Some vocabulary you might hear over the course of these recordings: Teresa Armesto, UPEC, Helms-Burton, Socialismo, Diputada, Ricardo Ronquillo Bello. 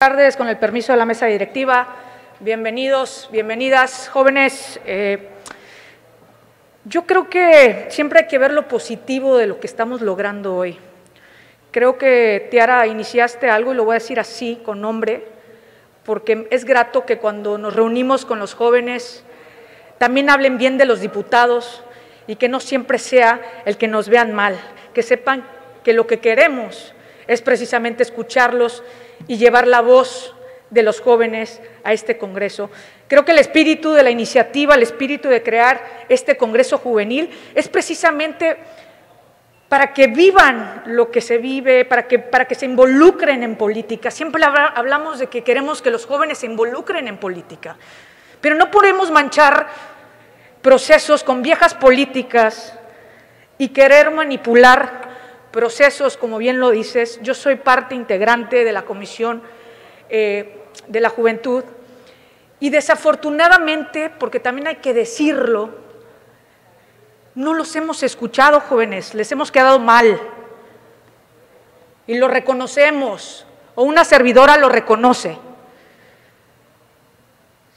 Buenas tardes, con el permiso de la mesa directiva, bienvenidos, bienvenidas, jóvenes. Yo creo que siempre hay que ver lo positivo de lo que estamos logrando hoy. Creo que, Tiara, iniciaste algo, y lo voy a decir así, con nombre, porque es grato que cuando nos reunimos con los jóvenes, también hablen bien de los diputados y que no siempre sea el que nos vean mal, que sepan que lo que queremos es precisamente escucharlos y llevar la voz de los jóvenes a este Congreso. Creo que el espíritu de la iniciativa, el espíritu de crear este Congreso Juvenil es precisamente para que vivan lo que se vive, para que se involucren en política. Siempre hablamos de que queremos que los jóvenes se involucren en política, pero no podemos manchar procesos con viejas políticas y querer manipular procesos, como bien lo dices. Yo soy parte integrante de la Comisión de la Juventud y desafortunadamente, porque también hay que decirlo, no los hemos escuchado, jóvenes, les hemos quedado mal y lo reconocemos, o una servidora lo reconoce.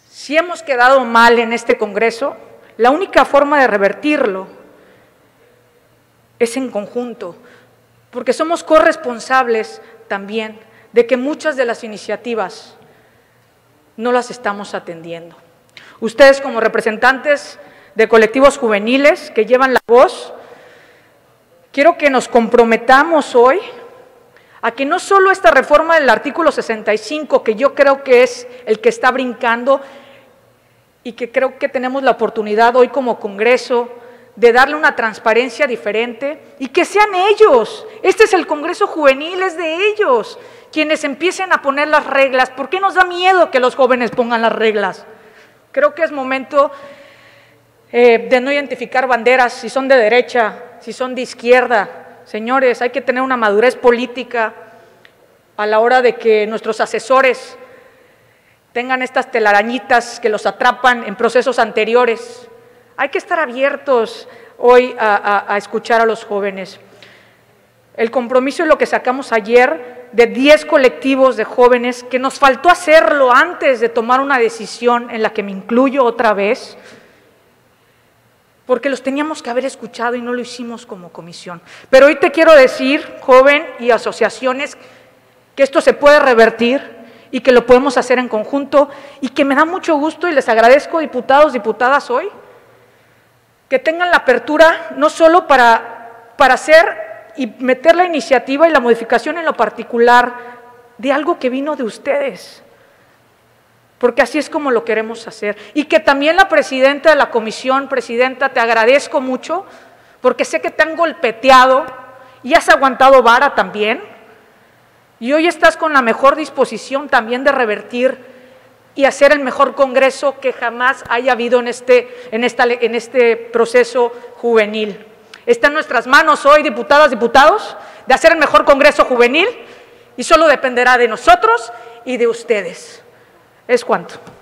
Si hemos quedado mal en este Congreso, la única forma de revertirlo es en conjunto, porque somos corresponsables también de que muchas de las iniciativas no las estamos atendiendo. Ustedes, como representantes de colectivos juveniles que llevan la voz, quiero que nos comprometamos hoy a que no solo esta reforma del artículo 65, que yo creo que es el que está brincando y que creo que tenemos la oportunidad hoy como Congreso de darle una transparencia diferente, y que sean ellos, este es el Congreso Juvenil, es de ellos, quienes empiecen a poner las reglas. ¿Por qué nos da miedo que los jóvenes pongan las reglas? Creo que es momento de no identificar banderas, si son de derecha, si son de izquierda. Señores, hay que tener una madurez política a la hora de que nuestros asesores tengan estas telarañitas que los atrapan en procesos anteriores. Hay que estar abiertos hoy a escuchar a los jóvenes. El compromiso es lo que sacamos ayer de 10 colectivos de jóvenes, que nos faltó hacerlo antes de tomar una decisión, en la que me incluyo otra vez, porque los teníamos que haber escuchado y no lo hicimos como comisión. Pero hoy te quiero decir, joven y asociaciones, que esto se puede revertir y que lo podemos hacer en conjunto, y que me da mucho gusto y les agradezco, diputados, diputadas, hoy, que tengan la apertura no solo para hacer y meter la iniciativa y la modificación en lo particular de algo que vino de ustedes, porque así es como lo queremos hacer. Y que también la presidenta de la comisión, presidenta, te agradezco mucho, porque sé que te han golpeteado y has aguantado vara también, y hoy estás con la mejor disposición también de revertir y hacer el mejor Congreso que jamás haya habido en este proceso juvenil. Está en nuestras manos hoy, diputadas, diputados, de hacer el mejor Congreso Juvenil, y solo dependerá de nosotros y de ustedes. Es cuanto.